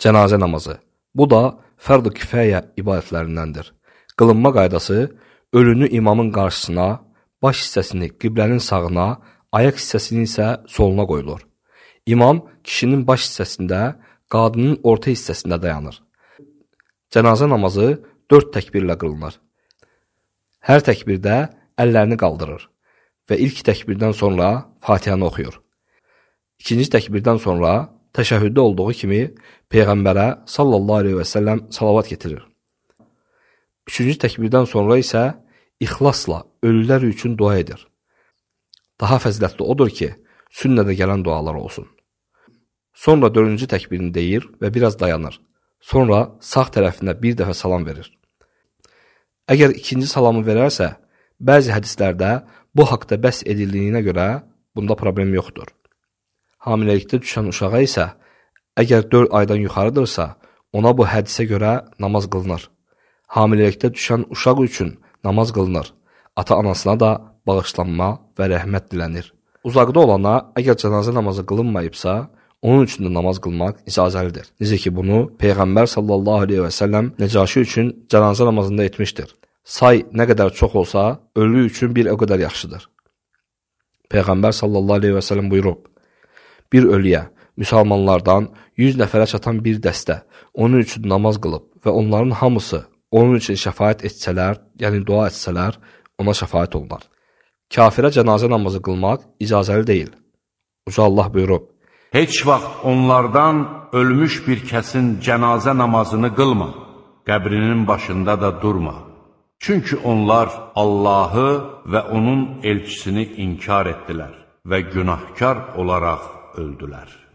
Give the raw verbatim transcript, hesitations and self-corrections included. Cənazə namazı. Bu da fərd-ü kifayə ibadətlərindəndir. Qılınma qaydası ölünü imamın qarşısına, baş hissəsini qiblənin sağına, ayaq hissəsini isə soluna qoyulur. İmam kişinin baş hissəsində, qadının orta hissəsində dayanır. Cənazə namazı dörd təkbirlə qılınır. Hər təkbirdə əllərini qaldırır və ilk təkbirdən sonra Fatihəni oxuyur. İkinci təkbirdən sonra təşəhhüddə olduğu kimi Peyğəmbərə sallallahu aleyhi və səlləm salavat getirir. Üçüncü təkbirdən sonra isə ixlasla ölülər üçün dua edir. Daha fəzilətli odur ki, sünnədə gələn dualar olsun. Sonra dördüncü təkbirini deyir və biraz dayanır. Sonra sağ tərəfinə bir dəfə salam verir. Əgər ikinci salamı verərsə, bəzi hədislərdə bu haqda bəs edildiyinə görə bunda problem yoxdur. Hamiləlikdə düşən uşağa isə, əgər dörd aydan yuxarıdırsa, ona bu hədisə görə namaz qılınır. Hamiləlikdə düşən uşaq üçün namaz qılınır. Ata-anasına da bağışlanma və rəhmət dilənir. Uzaqda olana, əgər cənazə namazı qılınmayıbsa, onun üçün də namaz qılmaq icazəlidir. Necə ki, bunu Peyğəmbər sallallahu aleyhi və səlləm Necaşi üçün cənazə namazında etmişdir. Say nə qədər çox olsa, ölü üçün bir o qədər yaxşıdır. Peyğəmbər sallallahu aleyhi və səlləm buyurub, bir ölüyə, müsəlmanlardan yüz nəfərə çatan bir dəstə onun üçün namaz qılıb və onların hamısı onun üçün şəfaət etsələr, yəni dua etsələr, ona şəfaət olunar. Kafirə cənazə namazı qılmaq icazəli deyil. Uca Allah buyurub, heç vaxt onlardan ölmüş bir kəsin cənazə namazını qılma, qəbrinin başında da durma. Çünki onlar Allahı və onun elçisini inkar etdilər və günahkar olaraq öldülər.